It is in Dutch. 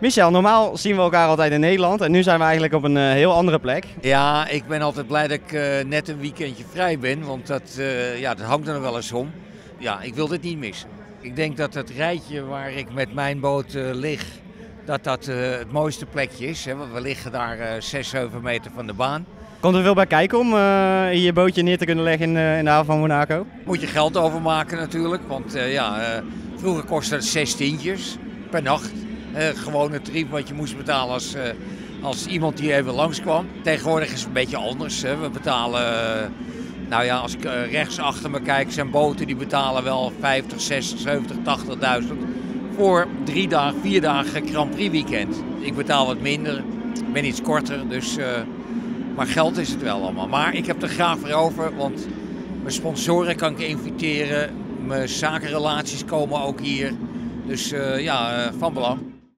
Michel, normaal zien we elkaar altijd in Nederland en nu zijn we eigenlijk op een heel andere plek. Ja, ik ben altijd blij dat ik net een weekendje vrij ben, want dat hangt er nog wel eens om. Ja, ik wil dit niet missen. Ik denk dat het rijtje waar ik met mijn boot lig, dat het mooiste plekje is. Hè? Want we liggen daar 6, 7 meter van de baan. Komt er veel bij kijken om je bootje neer te kunnen leggen in de haven van Monaco? Moet je geld overmaken natuurlijk, want vroeger kostte het 16 tientjes per nacht. Gewoon het tarief wat je moest betalen als iemand die even langskwam. Tegenwoordig is het een beetje anders. Hè. We betalen, als ik rechts achter me kijk, zijn boten die betalen wel 50, 60, 70, 80.000 voor 4 dagen Grand Prix weekend. Ik betaal wat minder, ik ben iets korter, dus... Maar geld is het wel allemaal. Maar ik heb er graag voor over, want mijn sponsoren kan ik inviteren. Mijn zakenrelaties komen ook hier. Dus van belang.